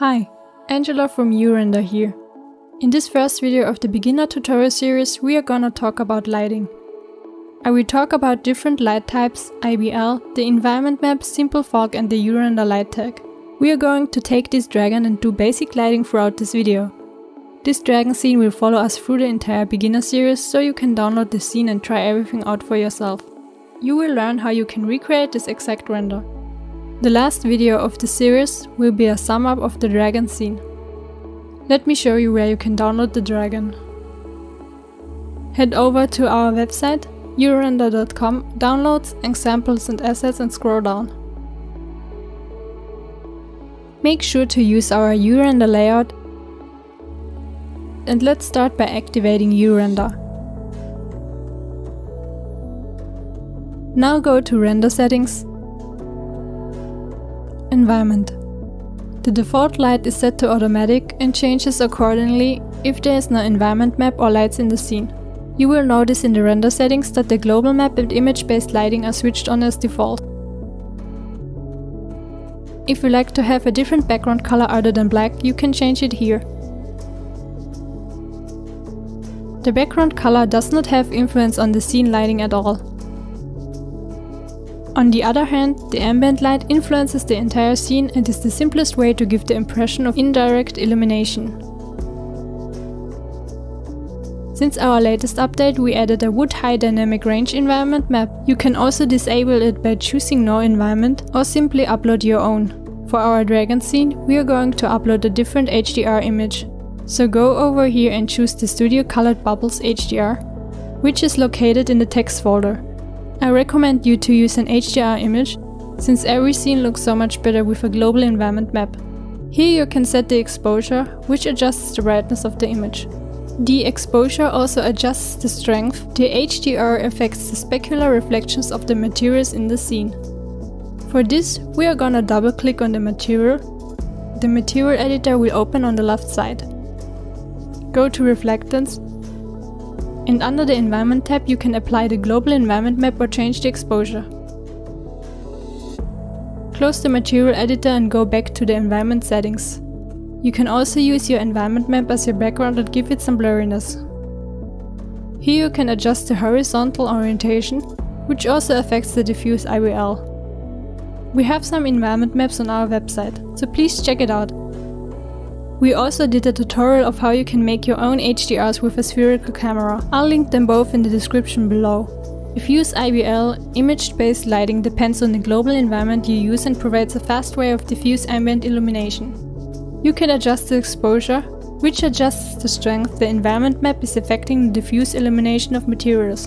Hi, Angela from u-render here. In this first video of the beginner tutorial series, we are gonna talk about lighting. I will talk about different light types, IBL, the environment map, simple fog and the u-render light tag. We are going to take this dragon and do basic lighting throughout this video. This dragon scene will follow us through the entire beginner series, so you can download the scene and try everything out for yourself. You will learn how you can recreate this exact render. The last video of the series will be a sum up of the dragon scene. Let me show you where you can download the dragon. Head over to our website u-render.com, downloads, examples and assets and scroll down. Make sure to use our u-render layout and let's start by activating u-render. Now go to Render Settings, Environment. The default light is set to automatic and changes accordingly if there is no environment map or lights in the scene. You will notice in the render settings that the global map and image-based lighting are switched on as default. If you like to have a different background color other than black, you can change it here. The background color does not have influence on the scene lighting at all. On the other hand, the ambient light influences the entire scene and is the simplest way to give the impression of indirect illumination. Since our latest update, we added a wood high dynamic range environment map. You can also disable it by choosing no environment or simply upload your own. For our dragon scene, we are going to upload a different HDR image. So go over here and choose the Studio Colored Bubbles HDR, which is located in the text folder. I recommend you to use an HDR image, since every scene looks so much better with a global environment map. Here you can set the exposure, which adjusts the brightness of the image. The exposure also adjusts the strength. The HDR affects the specular reflections of the materials in the scene. For this, we are gonna double click on the material. The material editor will open on the left side. Go to Reflectance, and under the Environment tab you can apply the global environment map or change the exposure. Close the material editor and go back to the environment settings. You can also use your environment map as your background and give it some blurriness. Here you can adjust the horizontal orientation, which also affects the diffuse IBL. We have some environment maps on our website, so please check it out. We also did a tutorial of how you can make your own HDRs with a spherical camera. I'll link them both in the description below. If you use IBL, image-based lighting depends on the global environment you use and provides a fast way of diffuse ambient illumination. You can adjust the exposure, which adjusts the strength the environment map is affecting the diffuse illumination of materials.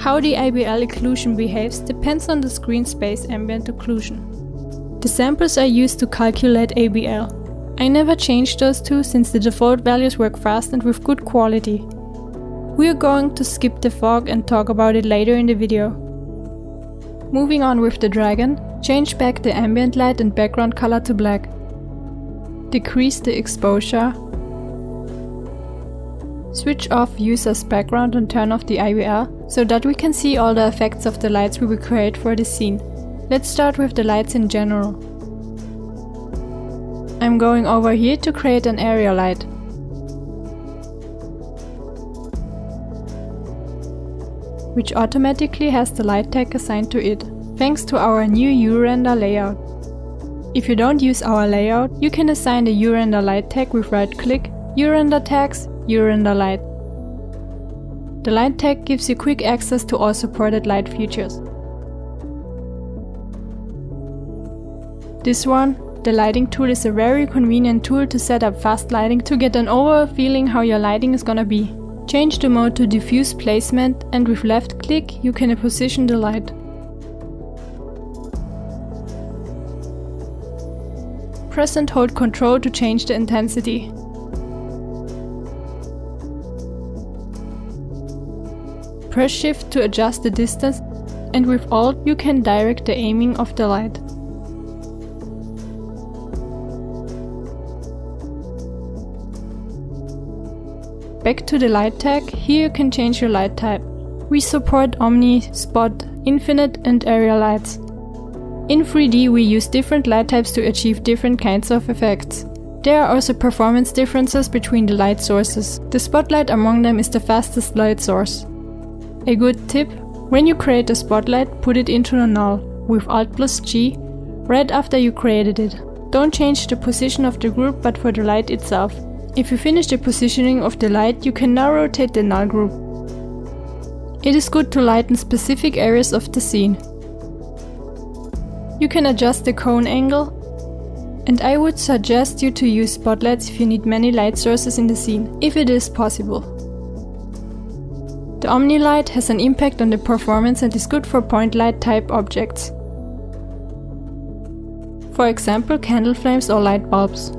How the IBL occlusion behaves depends on the screen space ambient occlusion. The samples are used to calculate IBL. I never changed those two since the default values work fast and with good quality. We are going to skip the fog and talk about it later in the video. Moving on with the dragon, change back the ambient light and background color to black. Decrease the exposure. Switch off user's background and turn off the IBL so that we can see all the effects of the lights we will create for this scene. Let's start with the lights in general. I'm going over here to create an area light. Which automatically has the light tag assigned to it, thanks to our new u-render layout. If you don't use our layout, you can assign the u-render light tag with right-click, u-render tags, u-render light. The light tag gives you quick access to all supported light features. This one, the lighting tool, is a very convenient tool to set up fast lighting to get an overall feeling how your lighting is gonna be. Change the mode to diffuse placement and with left-click you can position the light. Press and hold Ctrl to change the intensity. Press Shift to adjust the distance, and with Alt you can direct the aiming of the light. Back to the light tag, here you can change your light type. We support Omni, Spot, Infinite and Area lights. In 3D we use different light types to achieve different kinds of effects. There are also performance differences between the light sources. The spotlight among them is the fastest light source. A good tip: when you create a spotlight, put it into a null with Alt+G right after you created it. Don't change the position of the group but for the light itself. If you finish the positioning of the light, you can now rotate the null group. It is good to lighten specific areas of the scene. You can adjust the cone angle, and I would suggest you to use spotlights if you need many light sources in the scene, if it is possible. The OmniLight has an impact on the performance and is good for point light type objects. For example, candle flames or light bulbs.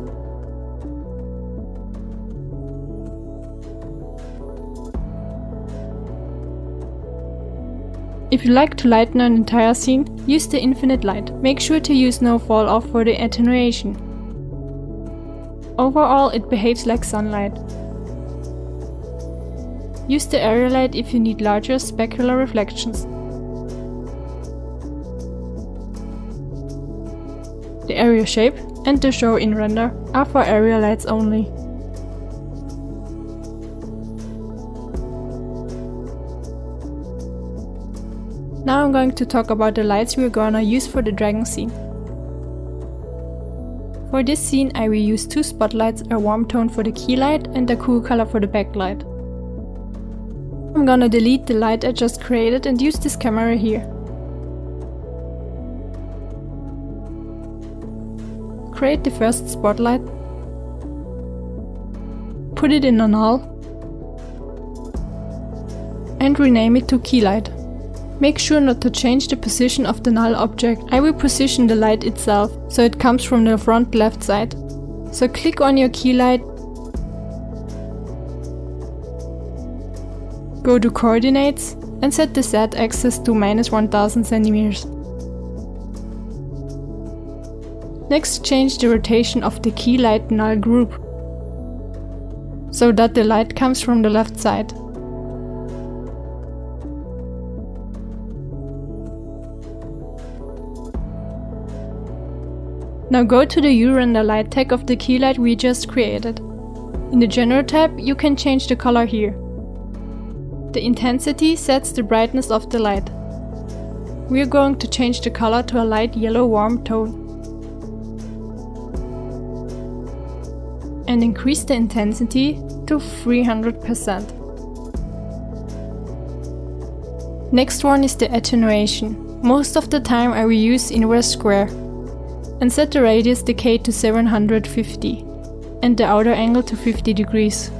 If you like to lighten an entire scene, use the infinite light. Make sure to use no fall off for the attenuation. Overall, it behaves like sunlight. Use the area light if you need larger specular reflections. The area shape and the show in render are for area lights only. Now I'm going to talk about the lights we're gonna use for the dragon scene. For this scene I will use two spotlights, a warm tone for the key light and a cool color for the backlight. I'm gonna delete the light I just created and use this camera here. Create the first spotlight, put it in a null and rename it to key light. Make sure not to change the position of the null object. I will position the light itself, so it comes from the front left side. So click on your key light, go to coordinates and set the Z axis to -1000 centimeters. Next, change the rotation of the key light null group, so that the light comes from the left side. Now go to the u-render light tag of the key light we just created. In the general tab, you can change the color here. The intensity sets the brightness of the light. We are going to change the color to a light yellow warm tone and increase the intensity to 300%. Next one is the attenuation. Most of the time I will use inverse square and set the radius decay to 750 and the outer angle to 50 degrees.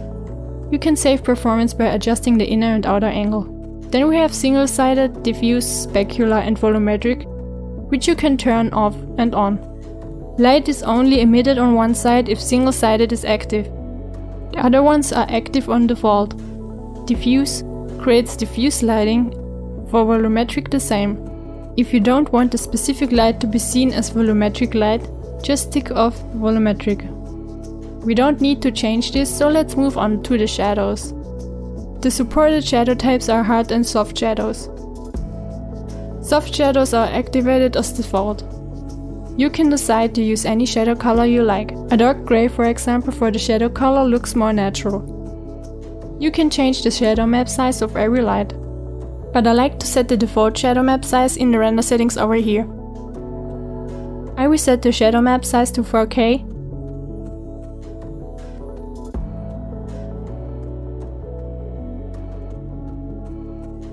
You can save performance by adjusting the inner and outer angle. Then we have single-sided, diffuse, specular and volumetric, which you can turn off and on. Light is only emitted on one side if single-sided is active. The other ones are active on default. Diffuse creates diffuse lighting, for volumetric the same. If you don't want a specific light to be seen as volumetric light, just tick off volumetric. We don't need to change this, so let's move on to the shadows. The supported shadow types are hard and soft shadows. Soft shadows are activated as default. You can decide to use any shadow color you like. A dark gray, for example, for the shadow color looks more natural. You can change the shadow map size of every light, but I like to set the default shadow map size in the render settings over here. I will set the shadow map size to 4K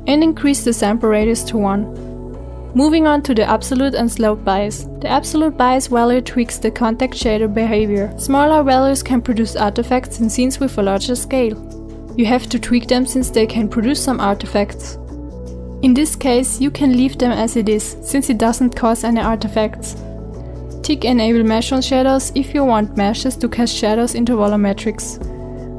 and increase the sample radius to 1. Moving on to the absolute and slope bias. The absolute bias value tweaks the contact shader behavior. Smaller values can produce artifacts in scenes with a larger scale. You have to tweak them since they can produce some artifacts. In this case, you can leave them as it is, since it doesn't cause any artifacts. Tick Enable Mesh on Shadows if you want meshes to cast shadows into volumetrics.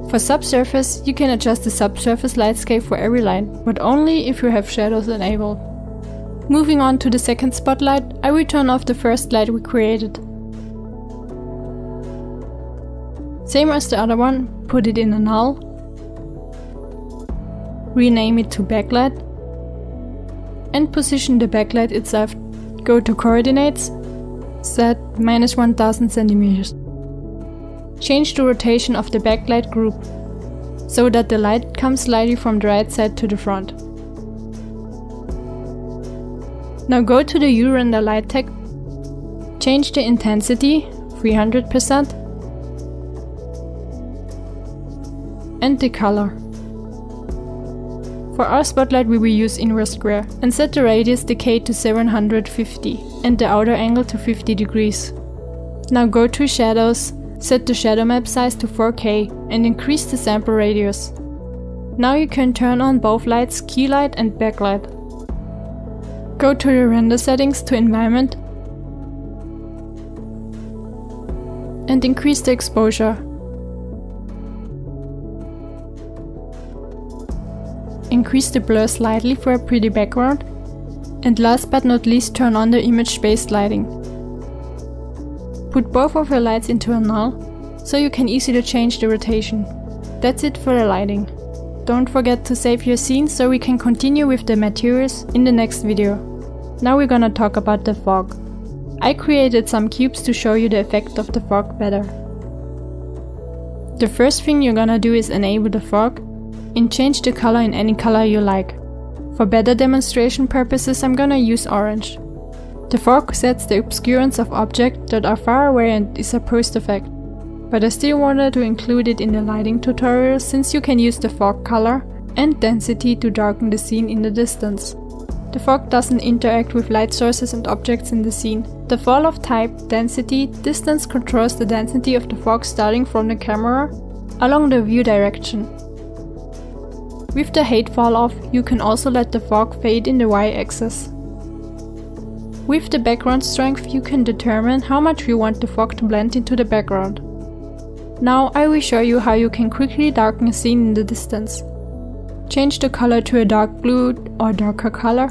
For subsurface, you can adjust the subsurface lightscape for every line, but only if you have shadows enabled. Moving on to the second spotlight, I will turn off the first light we created. Same as the other one, put it in a null, rename it to backlight, and position the backlight itself. Go to coordinates, set -1000 centimeters. Change the rotation of the backlight group, so that the light comes slightly from the right side to the front. Now go to the u-render light tag, change the intensity 300% and the color. For our spotlight we will use inverse square and set the radius decay to 750 and the outer angle to 50 degrees. Now go to shadows, set the shadow map size to 4K and increase the sample radius. Now you can turn on both lights, key light and backlight. Go to the render settings to environment and increase the exposure. Increase the blur slightly for a pretty background, and last but not least turn on the image-based lighting. Put both of your lights into a null, so you can easily change the rotation. That's it for the lighting. Don't forget to save your scene so we can continue with the materials in the next video. Now we're gonna talk about the fog. I created some cubes to show you the effect of the fog better. The first thing you're gonna do is enable the fog and change the color in any color you like. For better demonstration purposes I'm gonna use orange. The fog sets the obscurance of objects that are far away and is a post effect, but I still wanted to include it in the lighting tutorial since you can use the fog color and density to darken the scene in the distance. The fog doesn't interact with light sources and objects in the scene. The fall of type, density, distance controls the density of the fog starting from the camera along the view direction. With the height fall off, you can also let the fog fade in the y-axis. With the background strength, you can determine how much you want the fog to blend into the background. Now I will show you how you can quickly darken a scene in the distance. Change the color to a dark blue or darker color.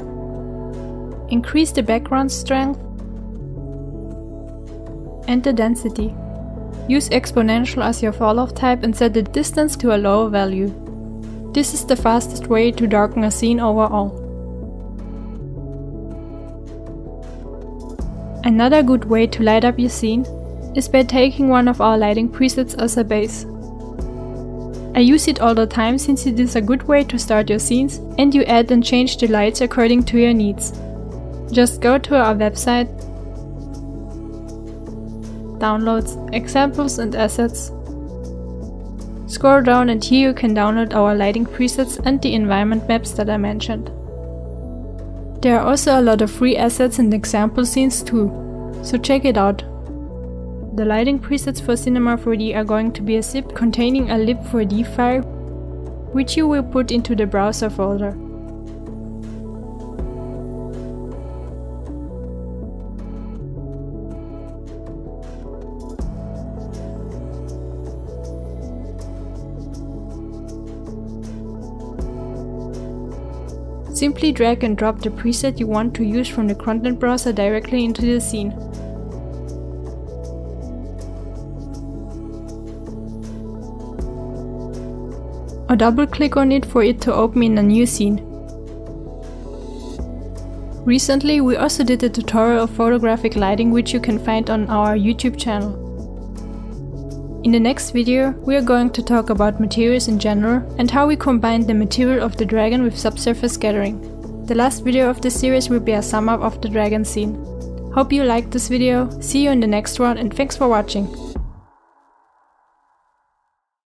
Increase the background strength and the density. Use exponential as your falloff type and set the distance to a lower value. This is the fastest way to darken a scene overall. Another good way to light up your scene is by taking one of our lighting presets as a base. I use it all the time since it is a good way to start your scenes and you add and change the lights according to your needs. Just go to our website, Downloads, Examples and Assets. Scroll down and here you can download our lighting presets and the environment maps that I mentioned. There are also a lot of free assets and example scenes too, so check it out. The lighting presets for Cinema 4D are going to be a zip containing a lib4d file, which you will put into the browser folder. Simply drag and drop the preset you want to use from the content browser directly into the scene. Or double-click on it for it to open in a new scene. Recently we also did a tutorial of photographic lighting which you can find on our YouTube channel. In the next video we are going to talk about materials in general and how we combine the material of the dragon with subsurface scattering. The last video of this series will be a sum up of the dragon scene. Hope you liked this video, see you in the next one and thanks for watching!